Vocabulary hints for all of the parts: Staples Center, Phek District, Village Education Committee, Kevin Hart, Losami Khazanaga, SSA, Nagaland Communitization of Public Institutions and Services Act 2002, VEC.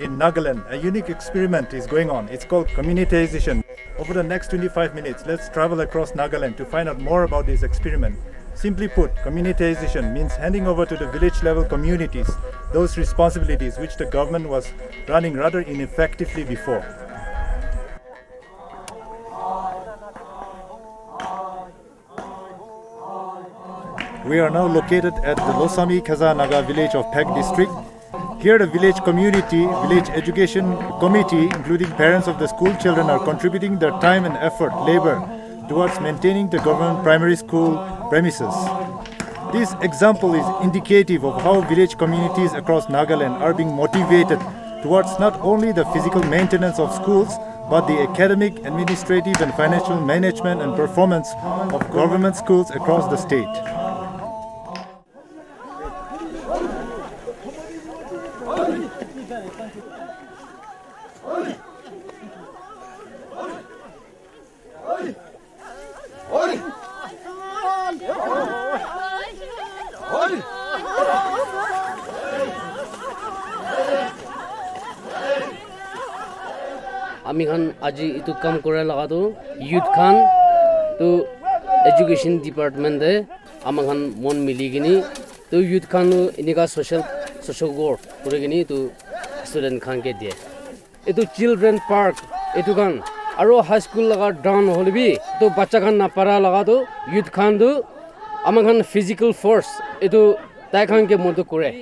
In Nagaland, a unique experiment is going on. It's called communitization. Over the next 25 minutes, let's travel across Nagaland to find out more about this experiment. Simply put, communitization means handing over to the village-level communities those responsibilities which the government was running rather ineffectively before. We are now located at the Losami Khazanaga village of Phek District. Here the Village Education Committee, including parents of the school children, are contributing their time and effort, labor, towards maintaining the government primary school premises. This example is indicative of how village communities across Nagaland are being motivated towards not only the physical maintenance of schools, but the academic, administrative and financial management and performance of government schools across the state. Ami khan aji itu kam kore laga tu youth khan tu education department de amang khan mon mili gini tu youth khan tu inika social work kore gini tu student khan ke diye itu children park itu khan aro high school laga down holbi tu bacha khan na para laga tu youth khan tu amang khan physical force itu tai khan ke mon tu kore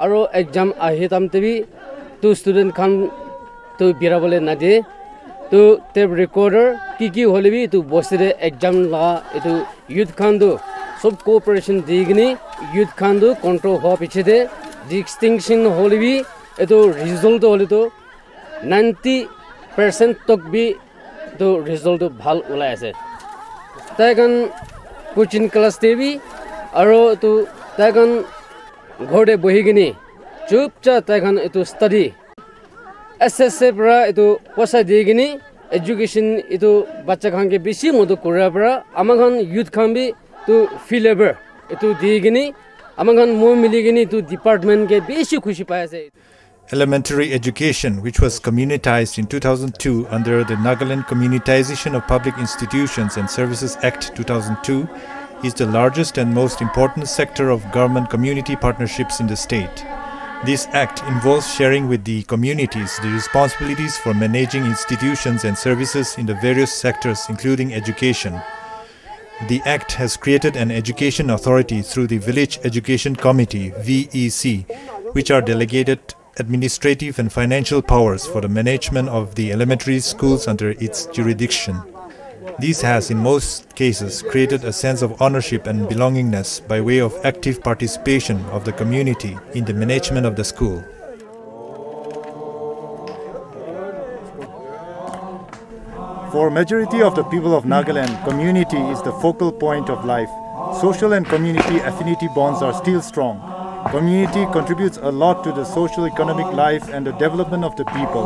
aro exam ahitam tebi tu student khan to birabole nade to tape recorder kiki holibi to bosire exam la to youth khando sub cooperation digni youth khando control ho piche de distinction holibi to result holito 90% tok bi to result bhal ulai ase tagan coaching class tebi aro to tagan ghode bohigini chupcha tagan to study SSA pra itu posa digini education itu bacha khan ke bishi modu kura pra amang youth khan bi to free labor itu digini amang mo miligini to department ke bishi khushi paise. Elementary education, which was communitized in 2002 under the Nagaland Communitization of Public Institutions and Services Act 2002, is the largest and most important sector of government community partnerships in the state. This act involves sharing with the communities the responsibilities for managing institutions and services in the various sectors, including education. The act has created an education authority through the Village Education Committee (VEC), which are delegated administrative and financial powers for the management of the elementary schools under its jurisdiction. This has, in most cases, created a sense of ownership and belongingness by way of active participation of the community in the management of the school. For majority of the people of Nagaland, community is the focal point of life. Social and community affinity bonds are still strong. Community contributes a lot to the socio-economic life and the development of the people.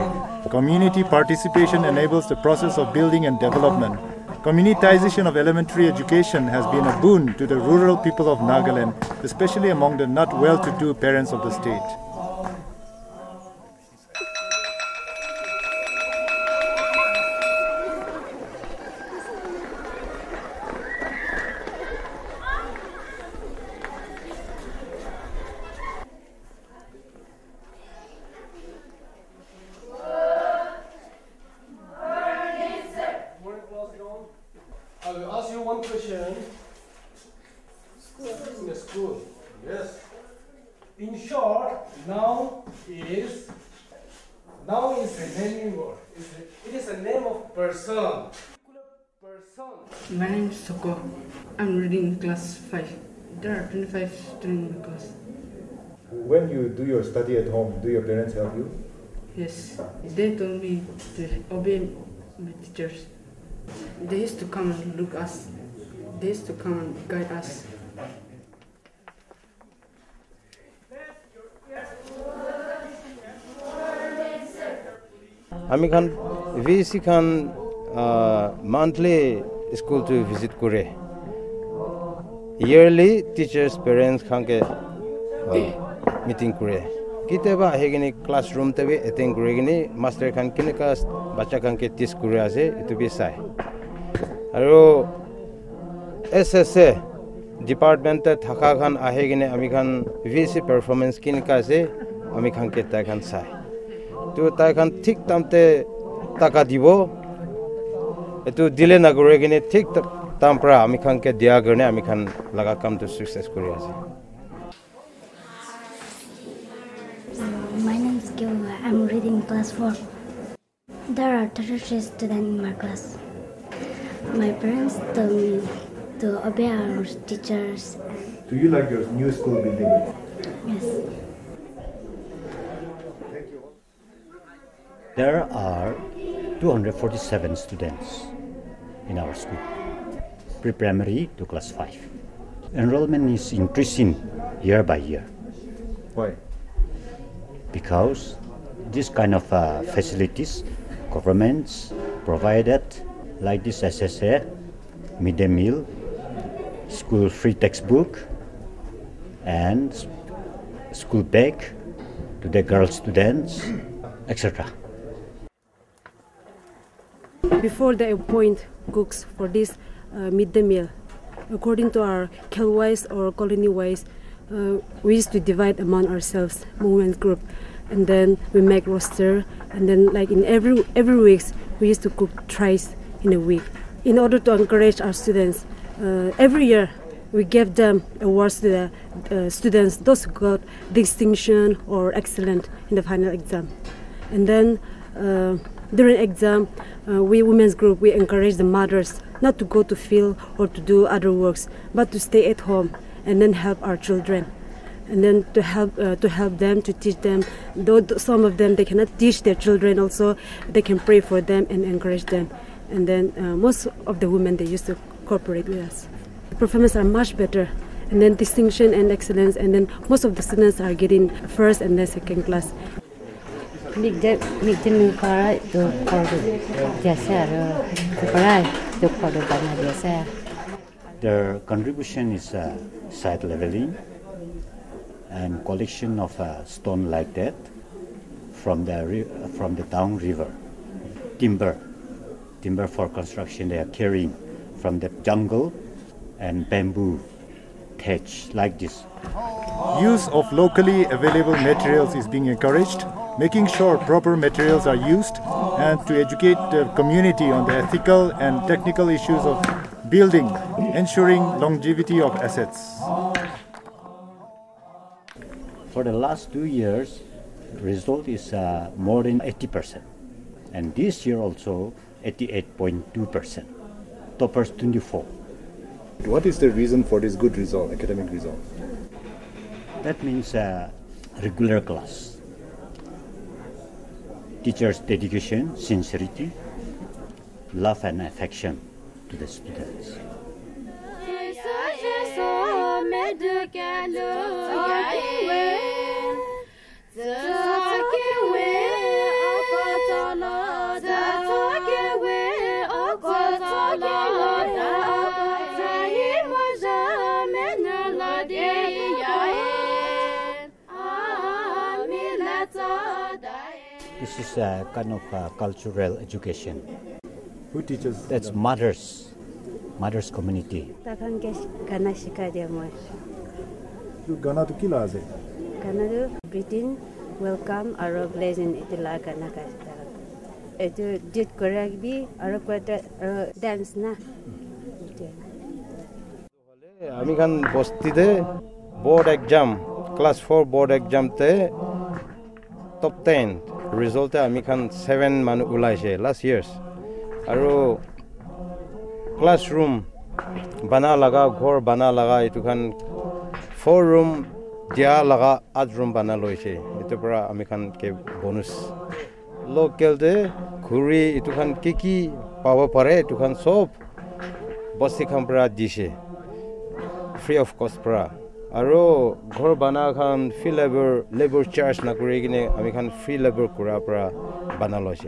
Community participation enables the process of building and development. Communitization of elementary education has been a boon to the rural people of Nagaland, especially among the not well-to-do parents of the state. I will ask you one question. School. Yes, school. Yes. In short, noun is a naming word. It is a name of person. My name is Soko. I'm reading class 5. There are 25 students in the class. When you do your study at home, do your parents help you? Yes. They told me to obey my teachers. They used to come and look us. They used to come and guide us. Ami khan VEC khan monthly school to visit kore. Yearly teachers, parents hanke meeting kore. Kiteba hegini classroom tebe attend kore gini master khan kine ka bacha khan ke teach kore ase itu be sai. Aro SSA department ta thaka khan ahe gini ami khan VEC performance kine ka ase ami khan ke ta khan sai. To ta khan thik tamte taka dibo. To delay Nagoragine, take the Tampra, Amikan Ket Diagone, Amikan Laga come to success Korea. My name is Gilma. I'm reading class 4. There are 33 students in my class. My parents told me to obey our teachers. Do you like your new school building? Yes. There are 247 students in our school, pre-primary to class 5. Enrollment is increasing year by year. Why? Because this kind of facilities governments provided, like this SSA, midday meal, school free textbook, and school bag to the girl students, etc. Before they appoint cooks for this midday meal, according to our Kelwise or colony-wise, we used to divide among ourselves, movement group, and then we make roster, and then like in every week, we used to cook thrice in a week. In order to encourage our students, every year we gave them awards to the students, those who got distinction or excellent in the final exam. And then during exam, we women's group, we encourage the mothers not to go to field or to do other works, but to stay at home and then help our children, and then to help them, to teach them. Though some of them, they cannot teach their children also, they can pray for them and encourage them. And then most of the women, they used to cooperate with us. The performances are much better, and then distinction and excellence, and then most of the students are getting first and then second class. Big new car to the their contribution is site leveling and collection of stone like that from the down river, timber for construction. They are carrying from the jungle and bamboo thatch like this. Use of locally available materials is being encouraged, making sure proper materials are used, and to educate the community on the ethical and technical issues of building, ensuring longevity of assets. For the last 2 years, the result is more than 80%, and this year also 88.2%, toppers 24. What is the reason for this good result, academic result? That means regular class, teachers' dedication, sincerity, love and affection to the students. This is a kind of a cultural education. Who teaches? That's mothers community. Britain welcome Arab lesson itilaka nakasta. Etu did correct be Arab dance na. Ami kan bostide board exam class 4 board exam te top 10. Result ami khan 7 manu ulaise last years. Aro classroom bana laga ghor bana laga itu khan 4 room dia laga 8 room bana loise itu pura ami khan ke bonus local de khuri itu khan ki pawa pare itu khan sob bosti khan pura dise free of cost pura. Aro ghor bana khan free labor charge na kore gine ami khan free labor kura pra bana loise.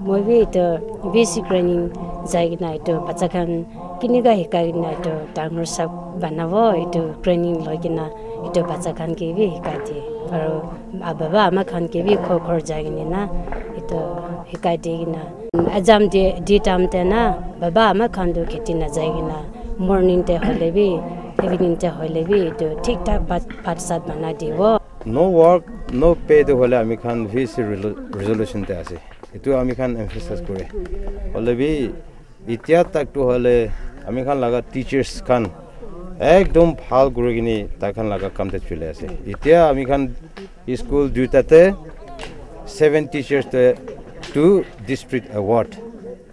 Moi bhi to basic training Zaginito, Patsakan, Kiniga Hikaginito, Tangrosap Banavo, to Grenin Logina, to Patsakan Kivi, Hikati, or Ababa, Makan Kivi, Kokor Zaginina, to Hikadigina. Azam Ditam Tena, Baba, Makandu Kitina Zagina, morning te Holevi, evening te Holevi, to Tic Tac Patsat Banadivo. No work, no pay to Hola, we can VEC resolution Tassi. Itu ami khan emphasize kore holebi itia tak to hole ami khan laga teachers khan ekdom phal gurugini takhan laga kamte chule ase itia ami khan school dutate 7 teachers to district award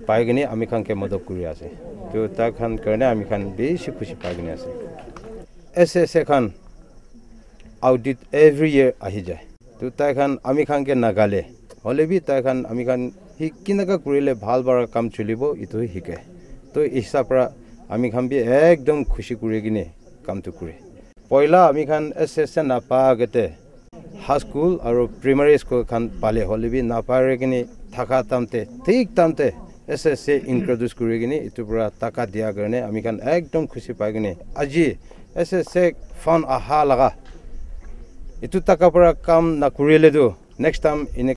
paigini ami khan ke madad kori ase to takhan karne ami khan beshi khushi paigini ase SSA khan audit every year ahijai to takhan ami khan ke nagale Holebi takhan ami khan hikinaka kurile bhal bara kam chulibo itu hike to hisapra ami khan bi ekdom khushi kuregine kam tu kure poila ami khan SSA na pa gate high school aro primary school khan pale holebi na pare gine thaka tamte thik tamte SSA introduce kuregine itu pura taka dia garne ami khan ekdom khushi pagine aji SSA fund aha laga itu taka pura kam na kurile do next time in